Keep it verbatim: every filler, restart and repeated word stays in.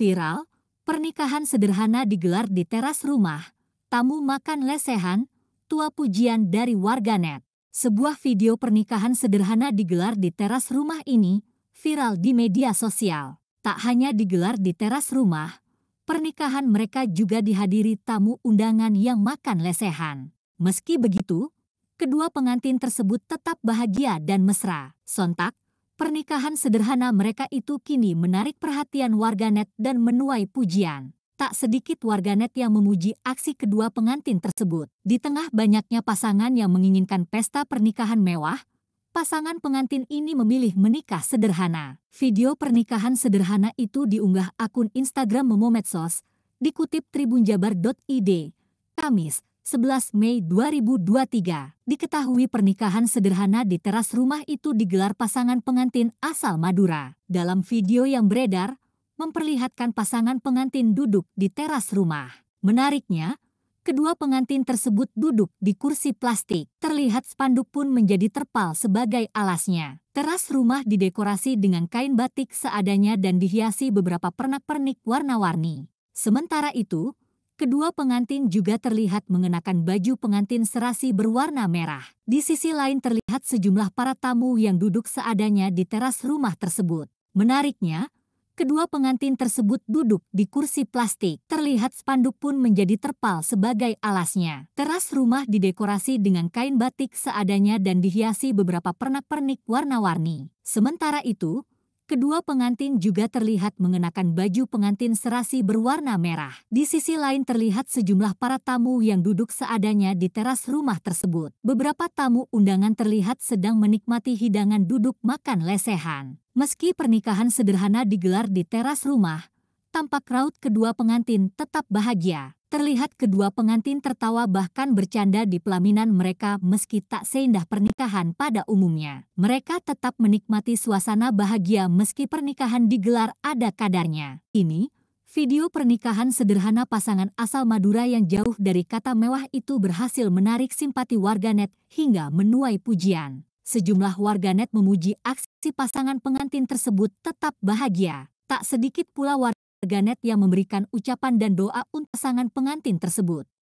viral, pernikahan sederhana digelar di teras rumah, tamu makan lesehan, tua pujian dari warganet. Sebuah video pernikahan sederhana digelar di teras rumah ini viral di media sosial. Tak hanya digelar di teras rumah, pernikahan mereka juga dihadiri tamu undangan yang makan lesehan. Meski begitu, kedua pengantin tersebut tetap bahagia dan mesra. Sontak, pernikahan sederhana mereka itu kini menarik perhatian warganet dan menuai pujian. Tak sedikit warganet yang memuji aksi kedua pengantin tersebut. Di tengah banyaknya pasangan yang menginginkan pesta pernikahan mewah, pasangan pengantin ini memilih menikah sederhana. Video pernikahan sederhana itu diunggah akun Instagram Momometsos, dikutip tribunjabar dot i d, Kamis, sebelas Mei dua ribu dua puluh tiga. Diketahui pernikahan sederhana di teras rumah itu digelar pasangan pengantin asal Madura. Dalam video yang beredar, memperlihatkan pasangan pengantin duduk di teras rumah. Menariknya, kedua pengantin tersebut duduk di kursi plastik. Terlihat spanduk pun menjadi terpal sebagai alasnya. Teras rumah didekorasi dengan kain batik seadanya dan dihiasi beberapa pernak-pernik warna-warni. Sementara itu, kedua pengantin juga terlihat mengenakan baju pengantin serasi berwarna merah. Di sisi lain terlihat sejumlah para tamu yang duduk seadanya di teras rumah tersebut. Menariknya, kedua pengantin tersebut duduk di kursi plastik. Terlihat spanduk pun menjadi terpal sebagai alasnya. Teras rumah didekorasi dengan kain batik seadanya dan dihiasi beberapa pernak-pernik warna-warni. Sementara itu, kedua pengantin juga terlihat mengenakan baju pengantin serasi berwarna merah. Di sisi lain terlihat sejumlah para tamu yang duduk seadanya di teras rumah tersebut. Beberapa tamu undangan terlihat sedang menikmati hidangan duduk makan lesehan. Meski pernikahan sederhana digelar di teras rumah, tampak raut kedua pengantin tetap bahagia. Terlihat kedua pengantin tertawa bahkan bercanda di pelaminan mereka meski tak seindah pernikahan pada umumnya. Mereka tetap menikmati suasana bahagia meski pernikahan digelar ada kadarnya. Ini, video pernikahan sederhana pasangan asal Madura yang jauh dari kata mewah itu berhasil menarik simpati warganet hingga menuai pujian. Sejumlah warganet memuji aksi pasangan pengantin tersebut tetap bahagia. Tak sedikit pula warganet yang memberikan ucapan dan doa untuk pasangan pengantin tersebut.